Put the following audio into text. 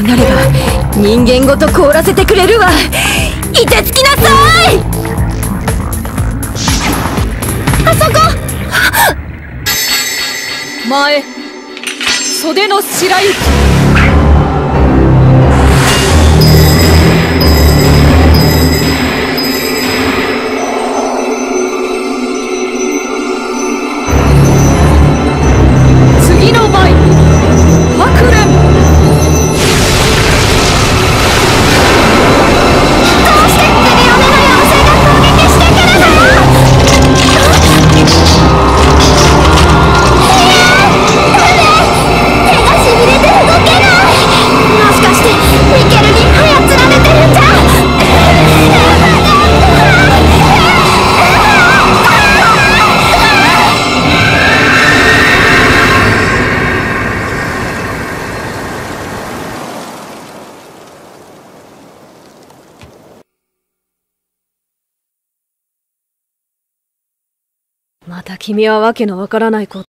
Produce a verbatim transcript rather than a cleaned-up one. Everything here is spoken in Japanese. うなれば人間ごと凍らせてくれるわ。いてつきなさい。あそこ前袖の白雪。また君はわけのわからないこと。